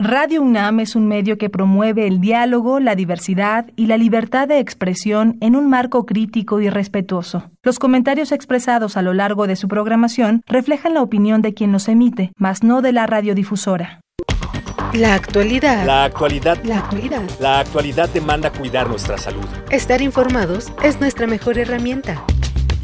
Radio UNAM es un medio que promueve el diálogo, la diversidad y la libertad de expresión en un marco crítico y respetuoso. Los comentarios expresados a lo largo de su programación reflejan la opinión de quien los emite, mas no de la radiodifusora. La actualidad. La actualidad. La actualidad. La actualidad demanda cuidar nuestra salud. Estar informados es nuestra mejor herramienta.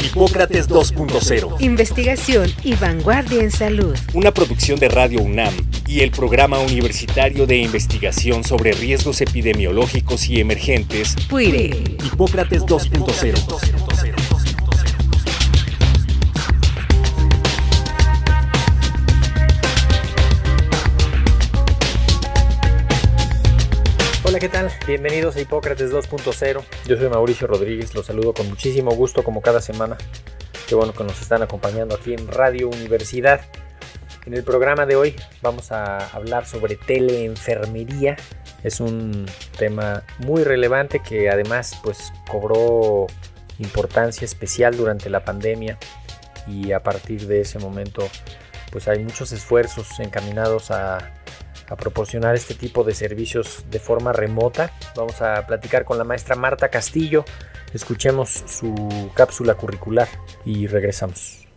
Hipócrates 2.0. Investigación y vanguardia en salud. Una producción de Radio UNAM y el Programa Universitario de Investigación sobre Riesgos Epidemiológicos y Emergentes, PUIREE. Hipócrates 2.0. Hola, ¿qué tal? Bienvenidos a Hipócrates 2.0. Yo soy Mauricio Rodríguez, los saludo con muchísimo gusto como cada semana. Qué bueno que nos están acompañando aquí en Radio Universidad. En el programa de hoy vamos a hablar sobre teleenfermería. Es un tema muy relevante que además pues cobró importancia especial durante la pandemia, y a partir de ese momento pues hay muchos esfuerzos encaminados a proporcionar este tipo de servicios de forma remota. Vamos a platicar con la maestra Marta Castillo. Escuchemos su cápsula curricular y regresamos.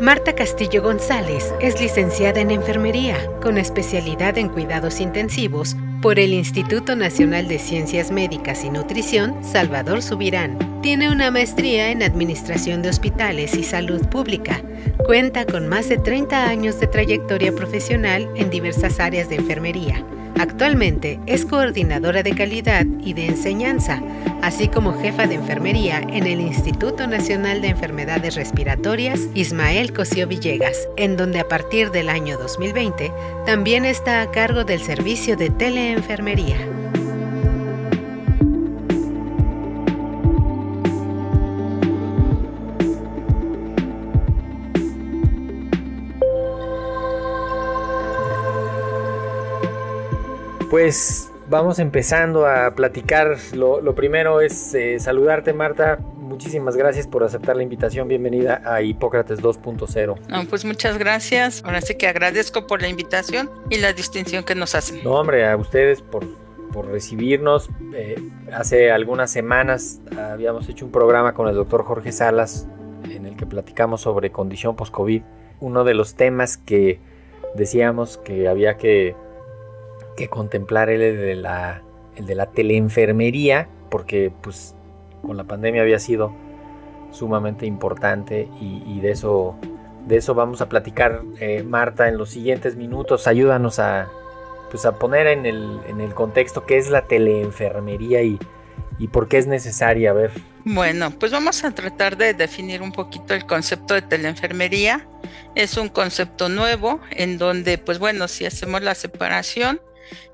Marta Castillo González es licenciada en enfermería con especialidad en cuidados intensivos por el Instituto Nacional de Ciencias Médicas y Nutrición Salvador Subirán. Tiene una maestría en administración de hospitales y salud pública. Cuenta con más de 30 años de trayectoria profesional en diversas áreas de enfermería. Actualmente es coordinadora de calidad y de enseñanza, así como jefa de enfermería en el Instituto Nacional de Enfermedades Respiratorias Ismael Cosío Villegas, en donde a partir del año 2020 también está a cargo del servicio de teleenfermería. Pues vamos empezando a platicar. Lo primero es saludarte, Marta. Muchísimas gracias por aceptar la invitación. Bienvenida a Hipócrates 2.0. No, pues muchas gracias. Ahora sí que agradezco por la invitación y la distinción que nos hacen. No, hombre, a ustedes por recibirnos. Hace algunas semanas habíamos hecho un programa con el doctor Jorge Salas en el que platicamos sobre condición post-COVID. Uno de los temas que decíamos que había que contemplar el de la teleenfermería, porque pues con la pandemia había sido sumamente importante, y de eso vamos a platicar, Marta, en los siguientes minutos. Ayúdanos a poner en el contexto qué es la teleenfermería y por qué es necesaria. A ver. Bueno, pues vamos a tratar de definir un poquito el concepto de teleenfermería. Es un concepto nuevo en donde, pues bueno, si hacemos la separación,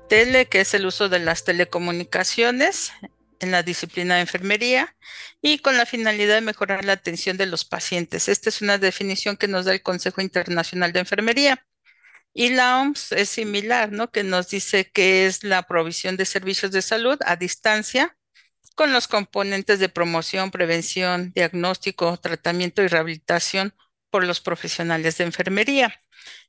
tele, que es el uso de las telecomunicaciones en la disciplina de enfermería y con la finalidad de mejorar la atención de los pacientes. Esta es una definición que nos da el Consejo Internacional de Enfermería. Y la OMS es similar, ¿no? Que nos dice que es la provisión de servicios de salud a distancia con los componentes de promoción, prevención, diagnóstico, tratamiento y rehabilitación por los profesionales de enfermería.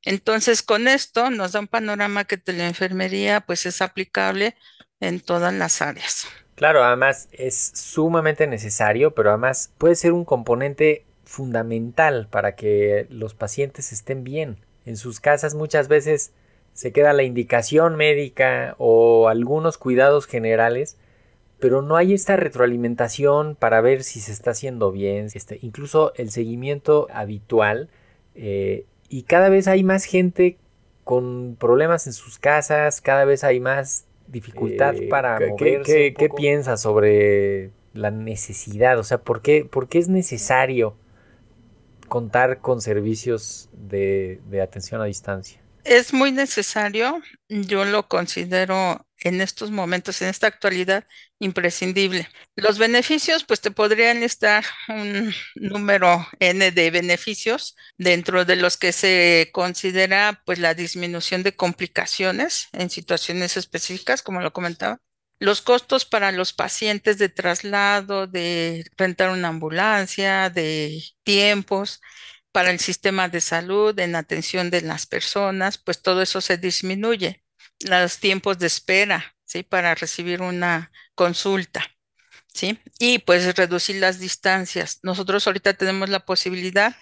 Entonces, con esto nos da un panorama que teleenfermería pues es aplicable en todas las áreas. Claro, además es sumamente necesario, pero además puede ser un componente fundamental para que los pacientes estén bien. En sus casas muchas veces se queda la indicación médica o algunos cuidados generales, pero no hay esta retroalimentación para ver si se está haciendo bien, incluso el seguimiento habitual, y cada vez hay más gente con problemas en sus casas, cada vez hay más dificultad para moverse. ¿Qué piensas sobre la necesidad? O sea, ¿por qué es necesario contar con servicios de atención a distancia? Es muy necesario, yo lo considero en estos momentos, en esta actualidad, imprescindible. Los beneficios, pues te podrían estar un número N de beneficios, dentro de los que se considera pues la disminución de complicaciones en situaciones específicas, como lo comentaba. Los costos para los pacientes de traslado, de rentar una ambulancia, de tiempos, para el sistema de salud, en atención de las personas, pues todo eso se disminuye. Los tiempos de espera, ¿sí?, para recibir una consulta, ¿sí? Y pues reducir las distancias. Nosotros ahorita tenemos la posibilidad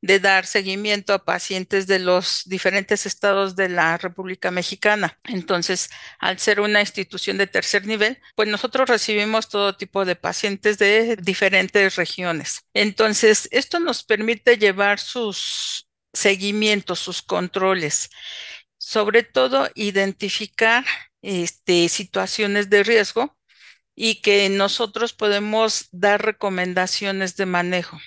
de dar seguimiento a pacientes de los diferentes estados de la República Mexicana. Entonces, al ser una institución de tercer nivel, pues nosotros recibimos todo tipo de pacientes de diferentes regiones. Entonces, esto nos permite llevar sus seguimientos, sus controles, sobre todo identificar situaciones de riesgo y que nosotros podemos dar recomendaciones de manejo.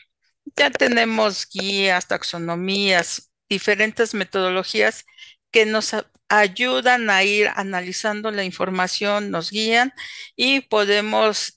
Ya tenemos guías, taxonomías, diferentes metodologías que nos ayudan a ir analizando la información, nos guían y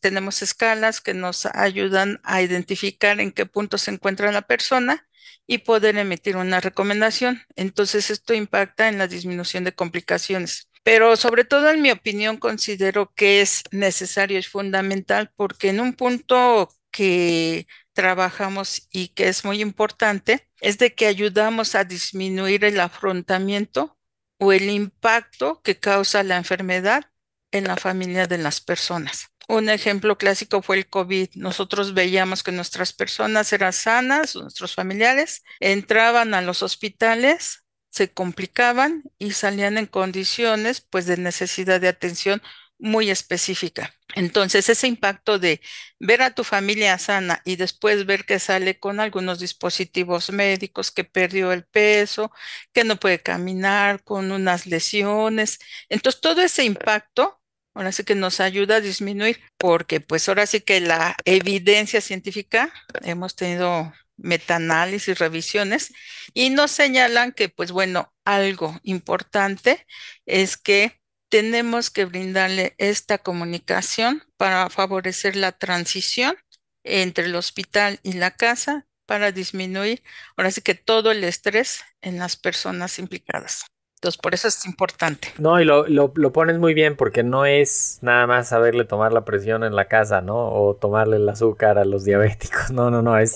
tenemos escalas que nos ayudan a identificar en qué punto se encuentra la persona y poder emitir una recomendación. Entonces, esto impacta en la disminución de complicaciones. Pero sobre todo, en mi opinión, considero que es necesario y fundamental, porque en un punto que trabajamos y que es muy importante, es de que ayudamos a disminuir el afrontamiento o el impacto que causa la enfermedad en la familia de las personas. Un ejemplo clásico fue el COVID. Nosotros veíamos que nuestras personas eran sanas, nuestros familiares entraban a los hospitales, se complicaban y salían en condiciones pues de necesidad de atención muy específica. Entonces, ese impacto de ver a tu familia sana y después ver que sale con algunos dispositivos médicos, que perdió el peso, que no puede caminar, con unas lesiones. Entonces, todo ese impacto ahora sí que nos ayuda a disminuir, porque pues ahora sí que la evidencia científica, hemos tenido metaanálisis, revisiones, y nos señalan que pues bueno, algo importante es que tenemos que brindarle esta comunicación para favorecer la transición entre el hospital y la casa, para disminuir ahora sí que todo el estrés en las personas implicadas. Entonces, por eso es importante. No, y lo pones muy bien, porque no es nada más saberle tomar la presión en la casa, ¿no? O tomarle el azúcar a los diabéticos. No. Es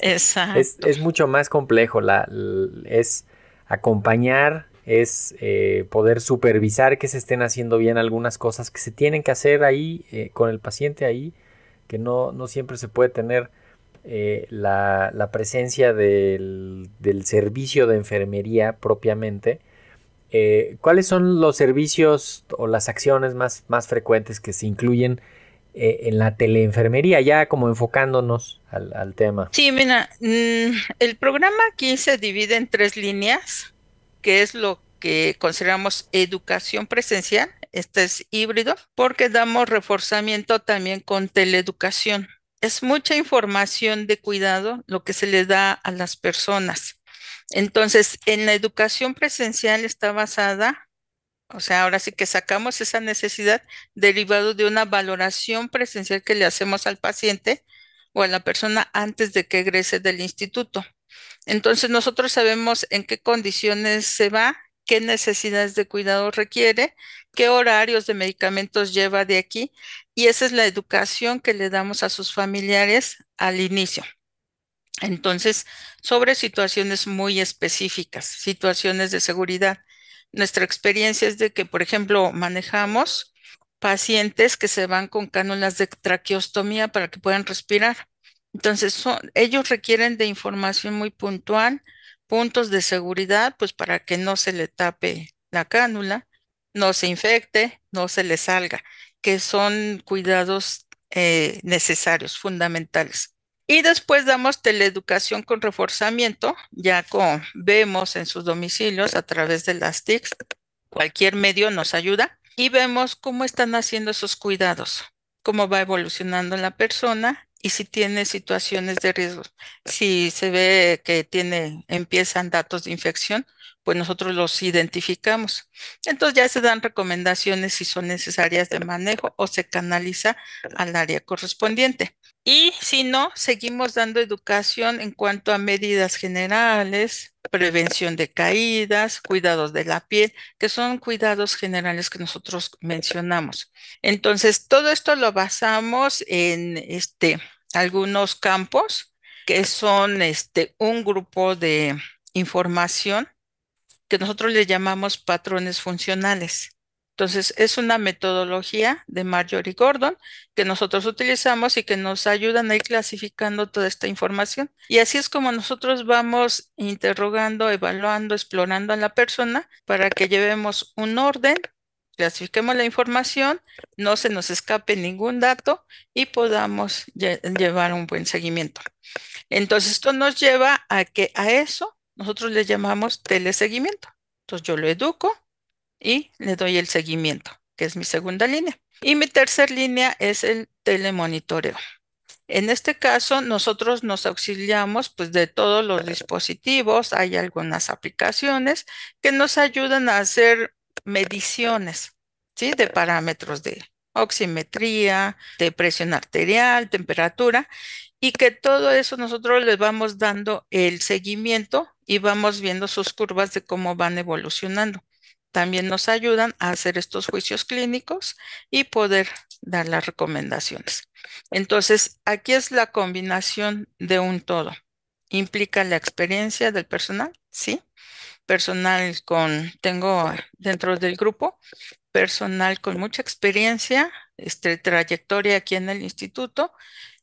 mucho más complejo. Es acompañar, es poder supervisar que se estén haciendo bien algunas cosas que se tienen que hacer ahí con el paciente ahí, que no siempre se puede tener la presencia del servicio de enfermería propiamente. ¿Cuáles son los servicios o las acciones más frecuentes que se incluyen en la teleenfermería, ya como enfocándonos al tema? Sí, mira, el programa aquí se divide en tres líneas, que es lo que consideramos educación presencial. Este es híbrido, porque damos reforzamiento también con teleeducación. Es mucha información de cuidado lo que se le da a las personas. Entonces, en la educación presencial está basada, o sea, ahora sí que sacamos esa necesidad derivado de una valoración presencial que le hacemos al paciente o a la persona antes de que egrese del instituto. Entonces, nosotros sabemos en qué condiciones se va, qué necesidades de cuidado requiere, qué horarios de medicamentos lleva de aquí, y esa es la educación que le damos a sus familiares al inicio. Entonces, sobre situaciones muy específicas, situaciones de seguridad. Nuestra experiencia es de que, por ejemplo, manejamos pacientes que se van con cánulas de traqueostomía para que puedan respirar. Entonces, ellos requieren de información muy puntual, puntos de seguridad, pues para que no se le tape la cánula, no se infecte, no se le salga, que son cuidados necesarios, fundamentales. Y después damos teleeducación con reforzamiento, ya vemos en sus domicilios a través de las TICs, cualquier medio nos ayuda, y vemos cómo están haciendo esos cuidados, cómo va evolucionando la persona y si tiene situaciones de riesgo. Si se ve que empiezan datos de infección, pues nosotros los identificamos. Entonces ya se dan recomendaciones si son necesarias de manejo o se canaliza al área correspondiente. Y si no, seguimos dando educación en cuanto a medidas generales, prevención de caídas, cuidados de la piel, que son cuidados generales que nosotros mencionamos. Entonces, todo esto lo basamos en algunos campos que son un grupo de información que nosotros le llamamos patrones funcionales. Entonces, es una metodología de Marjorie Gordon que nosotros utilizamos y que nos ayudan a ir clasificando toda esta información. Y así es como nosotros vamos interrogando, evaluando, explorando a la persona para que llevemos un orden, clasifiquemos la información, no se nos escape ningún dato y podamos llevar un buen seguimiento. Entonces, esto nos lleva a que a eso nosotros le llamamos teleseguimiento. Entonces, yo lo educo y le doy el seguimiento, que es mi segunda línea. Y mi tercera línea es el telemonitoreo. En este caso, nosotros nos auxiliamos pues, de todos los dispositivos. Hay algunas aplicaciones que nos ayudan a hacer mediciones, ¿sí?, de parámetros de oximetría, de presión arterial, temperatura, y que todo eso nosotros les vamos dando el seguimiento y vamos viendo sus curvas de cómo van evolucionando. También nos ayudan a hacer estos juicios clínicos y poder dar las recomendaciones. Entonces, aquí es la combinación de un todo. Implica la experiencia del personal, ¿sí? Personal tengo dentro del grupo, personal con mucha experiencia, trayectoria aquí en el instituto,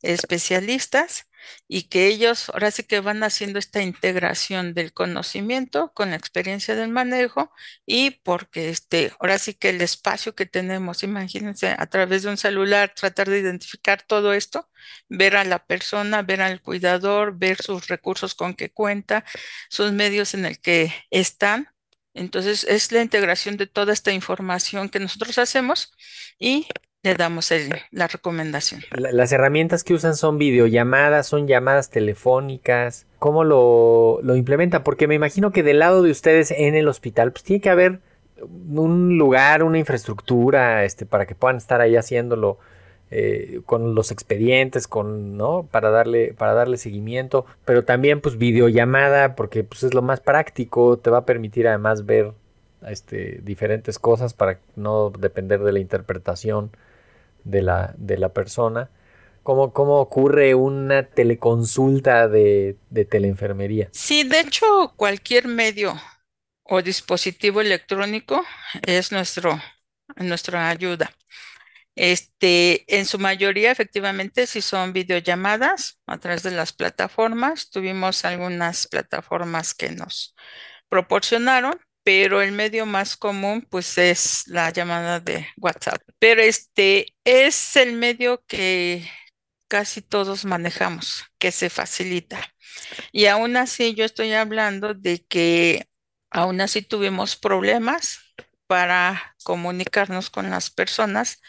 especialistas, y que ellos ahora sí que van haciendo esta integración del conocimiento con la experiencia del manejo y porque ahora sí que el espacio que tenemos, imagínense a través de un celular tratar de identificar todo esto, ver a la persona, ver al cuidador, ver sus recursos con que cuenta, sus medios en el que están. Entonces es la integración de toda esta información que nosotros hacemos y le damos la recomendación. Las herramientas que usan son videollamadas, son llamadas telefónicas. ¿Cómo lo implementan? Porque me imagino que del lado de ustedes en el hospital, pues tiene que haber un lugar, una infraestructura para que puedan estar ahí haciéndolo con los expedientes, ¿no? para darle seguimiento. Pero también pues videollamada, porque pues, es lo más práctico, te va a permitir además ver diferentes cosas para no depender de la interpretación de la persona. ¿Cómo ocurre una teleconsulta de teleenfermería? Sí, de hecho, cualquier medio o dispositivo electrónico es nuestra ayuda. En su mayoría, efectivamente, sí son videollamadas a través de las plataformas. Tuvimos algunas plataformas que nos proporcionaron, pero el medio más común pues es la llamada de WhatsApp. Pero es el medio que casi todos manejamos, que se facilita. Y aún así yo estoy hablando de que aún así tuvimos problemas para comunicarnos con las personas,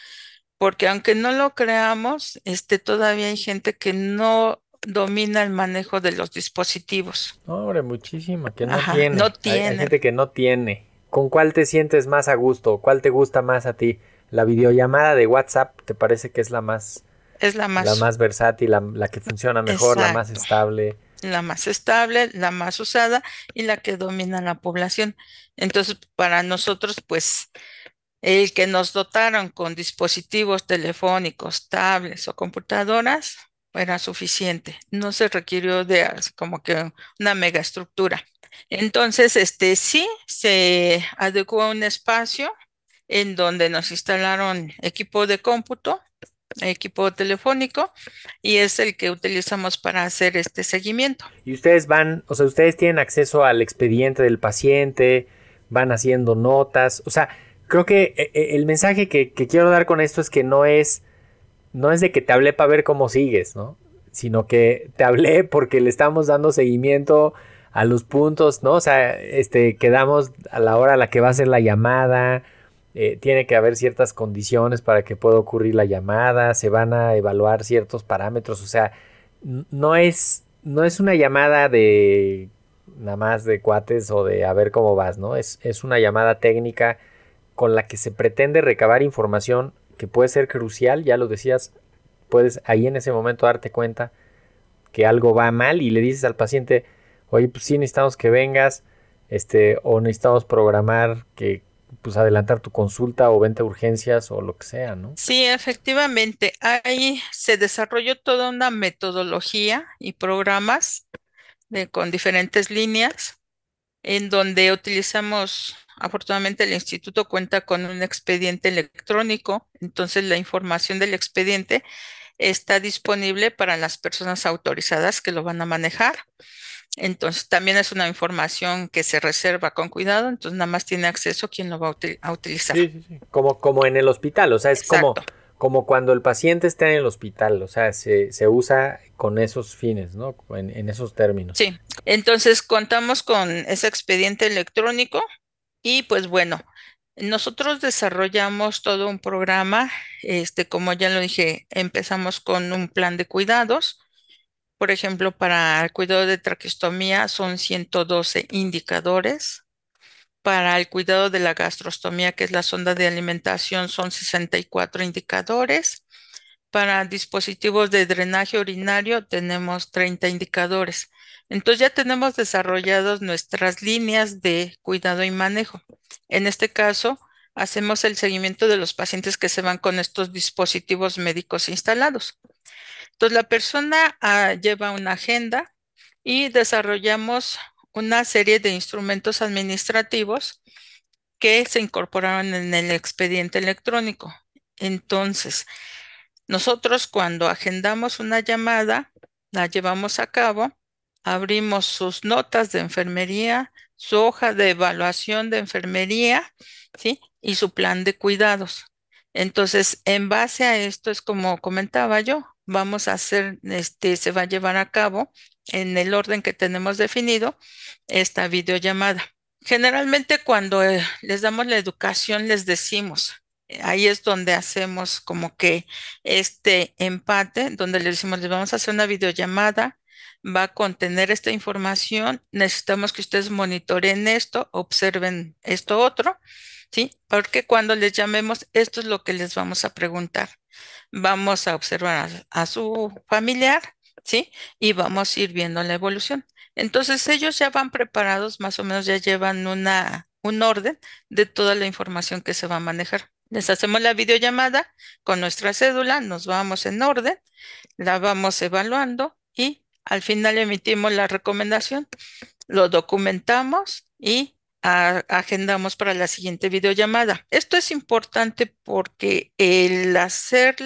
porque aunque no lo creamos, todavía hay gente que no domina el manejo de los dispositivos. Hombre, muchísima, que no, ajá, tiene. No tiene. Hay gente que no tiene. ¿Con cuál te sientes más a gusto? ¿Cuál te gusta más a ti? ¿La videollamada de WhatsApp te parece que es la más... Es la más versátil, la que funciona mejor, exacto, la más estable? La más estable, la más usada y la que domina la población. Entonces, para nosotros, pues... El que nos dotaron con dispositivos telefónicos, tablets o computadoras... era suficiente, no se requirió de como que una megaestructura. Entonces, sí se adecuó a un espacio en donde nos instalaron equipo de cómputo, equipo telefónico, y es el que utilizamos para hacer este seguimiento. Y ustedes ustedes tienen acceso al expediente del paciente, van haciendo notas, o sea, creo que el mensaje que quiero dar con esto es que no es de que te hablé para ver cómo sigues, ¿no? Sino que te hablé porque le estamos dando seguimiento a los puntos, ¿no? O sea, quedamos a la hora a la que va a ser la llamada, tiene que haber ciertas condiciones para que pueda ocurrir la llamada, se van a evaluar ciertos parámetros, o sea, no es una llamada de nada más de cuates o de a ver cómo vas, ¿no? Es una llamada técnica con la que se pretende recabar información que puede ser crucial, ya lo decías, puedes ahí en ese momento darte cuenta que algo va mal y le dices al paciente, oye, pues sí necesitamos que vengas, o necesitamos programar que pues adelantar tu consulta o vente a urgencias o lo que sea, ¿no? Sí, efectivamente. Ahí se desarrolló toda una metodología y programas con diferentes líneas en donde utilizamos, afortunadamente el instituto cuenta con un expediente electrónico, entonces la información del expediente está disponible para las personas autorizadas que lo van a manejar. Entonces también es una información que se reserva con cuidado, entonces nada más tiene acceso quien lo va a utilizar. Sí, sí, sí. Como en el hospital, o sea, es como cuando el paciente está en el hospital, o sea, se usa con esos fines, ¿no? En esos términos. Sí, entonces contamos con ese expediente electrónico y pues bueno, nosotros desarrollamos todo un programa, como ya lo dije, empezamos con un plan de cuidados. Por ejemplo, para el cuidado de traqueostomía son 112 indicadores. Para el cuidado de la gastrostomía, que es la sonda de alimentación, son 64 indicadores. Para dispositivos de drenaje urinario tenemos 30 indicadores. Entonces ya tenemos desarrolladas nuestras líneas de cuidado y manejo. En este caso, hacemos el seguimiento de los pacientes que se van con estos dispositivos médicos instalados. Entonces, la persona lleva una agenda y desarrollamos una serie de instrumentos administrativos que se incorporaron en el expediente electrónico. Entonces, nosotros cuando agendamos una llamada, la llevamos a cabo, abrimos sus notas de enfermería, su hoja de evaluación de enfermería, ¿sí? Y su plan de cuidados. Entonces, en base a esto es como comentaba yo, vamos a hacer, se va a llevar a cabo en el orden que tenemos definido esta videollamada. Generalmente cuando les damos la educación les decimos, ahí es donde hacemos como que este empate, donde les decimos, les vamos a hacer una videollamada, va a contener esta información, necesitamos que ustedes monitoreen esto, observen esto otro, ¿sí? Porque cuando les llamemos, esto es lo que les vamos a preguntar. Vamos a observar a su familiar, ¿sí? Y vamos a ir viendo la evolución. Entonces ellos ya van preparados, más o menos ya llevan un orden de toda la información que se va a manejar. Les hacemos la videollamada con nuestra cédula, nos vamos en orden, la vamos evaluando y al final emitimos la recomendación, lo documentamos y agendamos para la siguiente videollamada. Esto es importante porque el hacer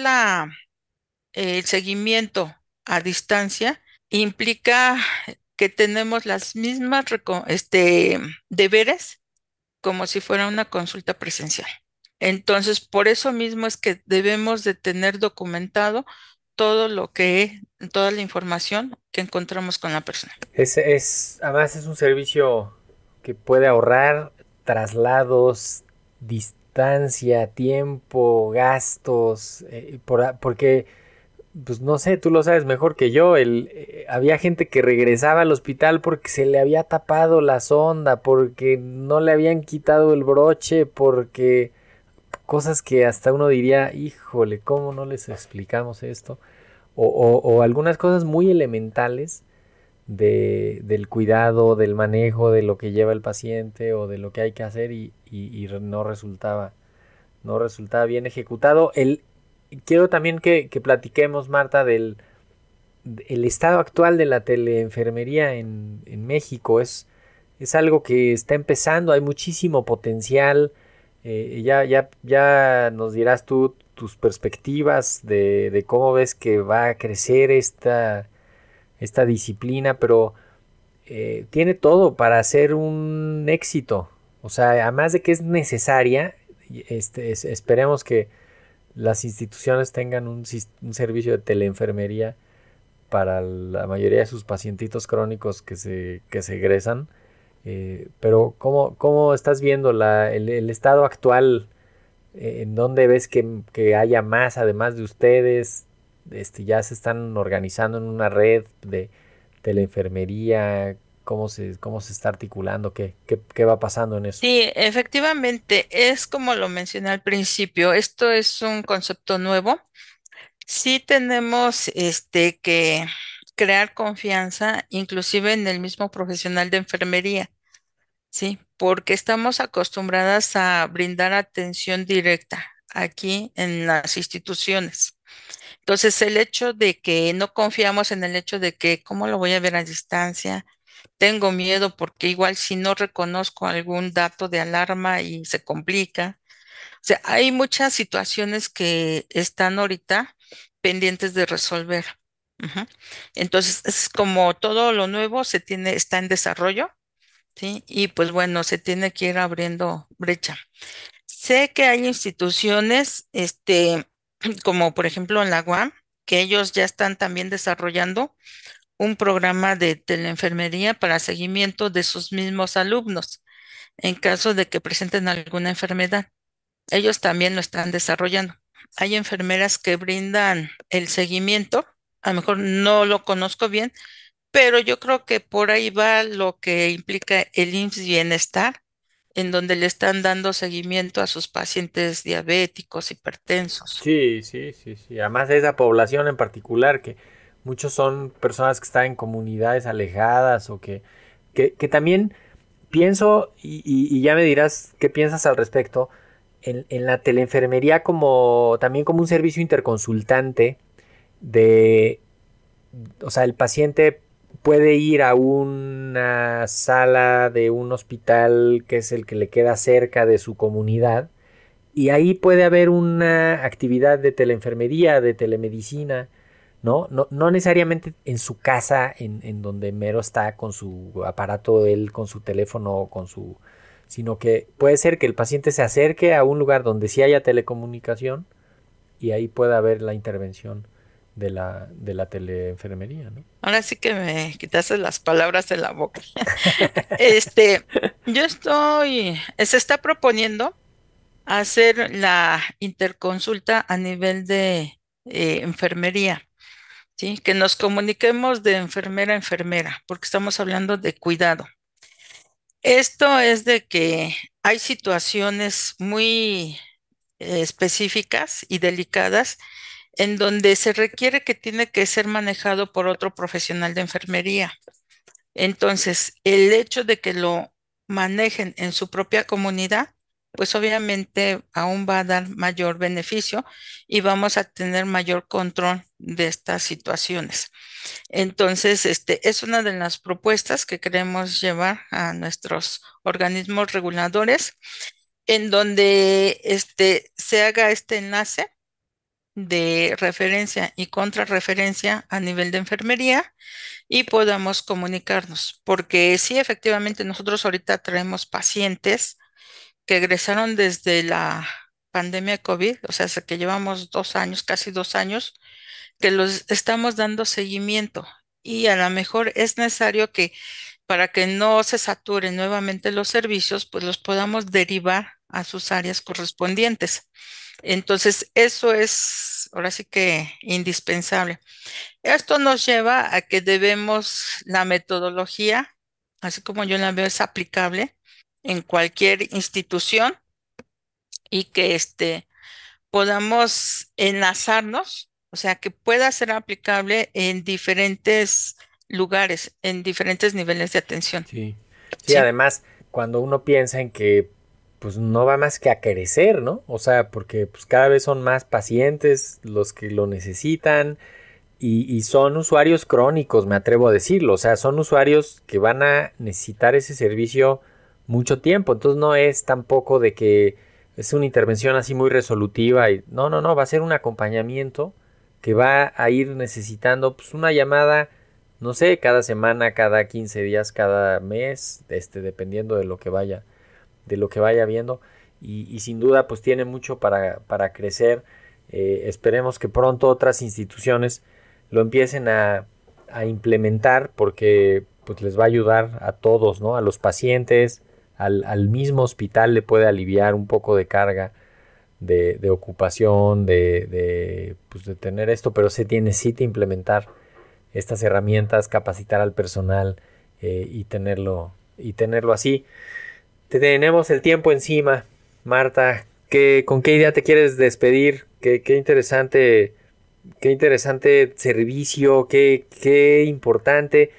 el seguimiento a distancia implica que tenemos las mismas deberes como si fuera una consulta presencial. Entonces, por eso mismo es que debemos de tener documentado toda la información que encontramos con la persona. Además es un servicio que puede ahorrar traslados, distancia, tiempo, gastos, porque, pues no sé, tú lo sabes mejor que yo, había gente que regresaba al hospital porque se le había tapado la sonda, porque no le habían quitado el broche, porque cosas que hasta uno diría, híjole, ¿cómo no les explicamos esto? O algunas cosas muy elementales, del cuidado, del manejo, de lo que lleva el paciente o de lo que hay que hacer y no resultaba bien ejecutado. Quiero también que platiquemos, Marta, del estado actual de la teleenfermería en México. Es algo que está empezando, hay muchísimo potencial. Ya nos dirás tú tus perspectivas de cómo ves que va a crecer esta disciplina, pero tiene todo para ser un éxito. O sea, además de que es necesaria, esperemos que las instituciones tengan un servicio de teleenfermería para la mayoría de sus pacientitos crónicos que se egresan. Pero ¿cómo estás viendo el estado actual? ¿En dónde ves que haya más, además de ustedes? Ya se están organizando en una red de teleenfermería, ¿cómo se está articulando, qué va pasando en eso? Sí, efectivamente, es como lo mencioné al principio, esto es un concepto nuevo. Sí tenemos que crear confianza, inclusive en el mismo profesional de enfermería, ¿sí? porque estamos acostumbradas a brindar atención directa aquí en las instituciones. Entonces, el hecho de que no confiamos en el hecho de que cómo lo voy a ver a distancia, tengo miedo porque igual si no reconozco algún dato de alarma y se complica. O sea, hay muchas situaciones que están ahorita pendientes de resolver. Entonces, es como todo lo nuevo se tiene, está en desarrollo, ¿sí? Y pues bueno, se tiene que ir abriendo brecha. Sé que hay instituciones, como por ejemplo en la UAM, que ellos ya están también desarrollando un programa de teleenfermería para seguimiento de sus mismos alumnos en caso de que presenten alguna enfermedad. Ellos también lo están desarrollando. Hay enfermeras que brindan el seguimiento. A lo mejor no lo conozco bien, pero yo creo que por ahí va lo que implica el IMSS-Bienestar, en donde le están dando seguimiento a sus pacientes diabéticos, hipertensos. Sí. Además de esa población en particular, que muchos son personas que están en comunidades alejadas o que también pienso, y ya me dirás qué piensas al respecto, en la teleenfermería como también como un servicio interconsultante de, o sea, el paciente puede ir a una sala de un hospital que es el que le queda cerca de su comunidad y ahí puede haber una actividad de teleenfermería, de telemedicina, ¿no? No necesariamente en su casa, en donde mero está con su aparato, él con su teléfono, con su, sino que puede ser que el paciente se acerque a un lugar donde sí haya telecomunicación y ahí pueda haber la intervención de la teleenfermería, ¿no? Ahora sí que me quitaste las palabras de la boca. Se está proponiendo hacer la interconsulta a nivel de enfermería, ¿sí? Que nos comuniquemos de enfermera a enfermera, porque estamos hablando de cuidado. Esto es de que hay situaciones muy específicas y delicadas en donde se requiere que tiene que ser manejado por otro profesional de enfermería. Entonces, el hecho de que lo manejen en su propia comunidad, pues obviamente aún va a dar mayor beneficio y vamos a tener mayor control de estas situaciones. Entonces, es una de las propuestas que queremos llevar a nuestros organismos reguladores, en donde se haga este enlace de referencia y contrarreferencia a nivel de enfermería y podamos comunicarnos, porque sí, efectivamente nosotros ahorita traemos pacientes que egresaron desde la pandemia de COVID, o sea, que llevamos 2 años, casi 2 años, que los estamos dando seguimiento y a lo mejor es necesario que para que no se saturen nuevamente los servicios, pues los podamos derivar a sus áreas correspondientes. Entonces, eso es, ahora sí que indispensable. Esto nos lleva a que debemos la metodología, así como yo la veo, es aplicable en cualquier institución y que podamos enlazarnos, o sea, que pueda ser aplicable en diferentes lugares, en diferentes niveles de atención. Sí. Además, cuando uno piensa en que pues no va más que a crecer, ¿no? O sea, porque pues cada vez son más pacientes los que lo necesitan y son usuarios crónicos, me atrevo a decirlo. O sea, son usuarios que van a necesitar ese servicio mucho tiempo. Entonces no es tampoco de que es una intervención así muy resolutiva. No, va a ser un acompañamiento que va a ir necesitando pues una llamada, no sé, cada semana, cada 15 días, cada mes, dependiendo de lo que vaya viendo y sin duda pues tiene mucho para crecer. Esperemos que pronto otras instituciones lo empiecen a implementar porque pues les va a ayudar a todos, ¿no? A los pacientes, al mismo hospital le puede aliviar un poco de carga de ocupación, de tener esto, pero se necesita implementar estas herramientas, capacitar al personal y tenerlo así. Tenemos el tiempo encima, Marta. ¿Con qué idea te quieres despedir? Qué interesante servicio, qué importante.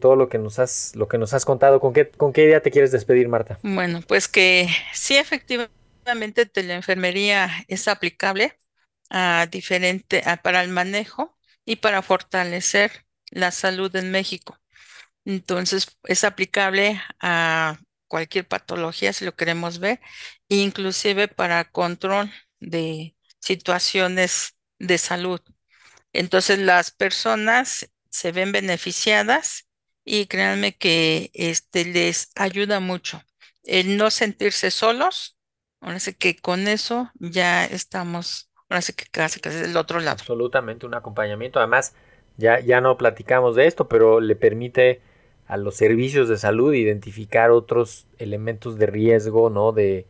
todo lo que nos has contado. ¿Con qué idea te quieres despedir, Marta? Bueno, pues que sí, efectivamente, teleenfermería es aplicable para el manejo y para fortalecer la salud en México. Entonces, es aplicable a cualquier patología, si lo queremos ver, inclusive para control de situaciones de salud. Entonces, las personas se ven beneficiadas y créanme que les ayuda mucho el no sentirse solos. Ahora sí que con eso ya estamos, ahora sí que casi del otro lado. Absolutamente, un acompañamiento. Además, ya no platicamos de esto, pero le permite a los servicios de salud identificar otros elementos de riesgo, ¿no? De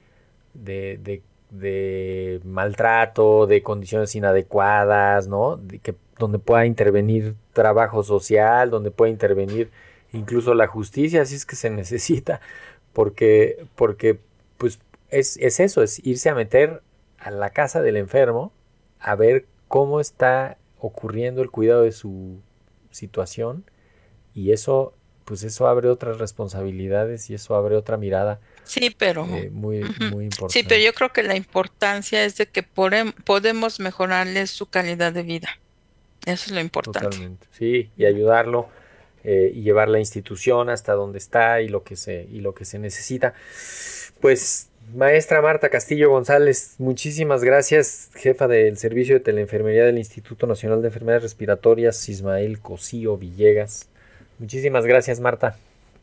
maltrato, de condiciones inadecuadas, ¿no? Donde pueda intervenir trabajo social, donde pueda intervenir incluso la justicia, si es que se necesita, porque pues es eso, es irse a meter a la casa del enfermo a ver cómo está ocurriendo el cuidado de su situación, y eso, pues eso abre otras responsabilidades y eso abre otra mirada. Sí, pero muy importante. Sí, pero yo creo que la importancia es de que podemos mejorarles su calidad de vida. Eso es lo importante. Totalmente. Sí, y ayudarlo y llevar la institución hasta donde está y lo que se necesita. Pues, maestra Marta Castillo González, muchísimas gracias, jefa del Servicio de Teleenfermería del Instituto Nacional de Enfermedades Respiratorias Ismael Cosío Villegas. Muchísimas gracias, Marta,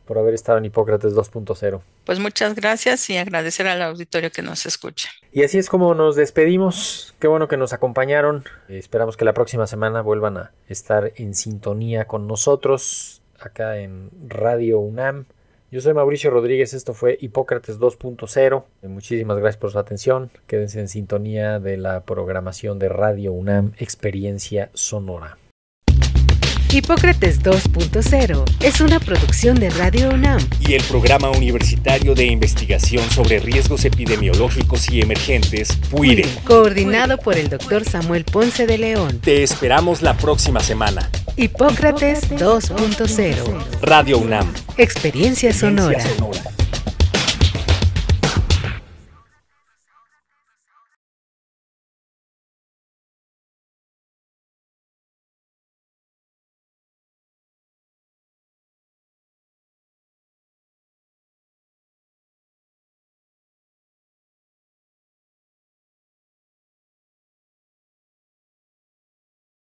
por haber estado en Hipócrates 2.0. Pues muchas gracias y agradecer al auditorio que nos escucha. Y así es como nos despedimos. Qué bueno que nos acompañaron. Esperamos que la próxima semana vuelvan a estar en sintonía con nosotros acá en Radio UNAM. Yo soy Mauricio Rodríguez, esto fue Hipócrates 2.0. Muchísimas gracias por su atención. Quédense en sintonía de la programación de Radio UNAM, Experiencia Sonora. Hipócrates 2.0 es una producción de Radio UNAM y el Programa Universitario de Investigación sobre Riesgos Epidemiológicos y Emergentes, PUIREE, coordinado por el Dr. Samuel Ponce de León. Te esperamos la próxima semana. Hipócrates 2.0. Radio UNAM. Experiencia sonora.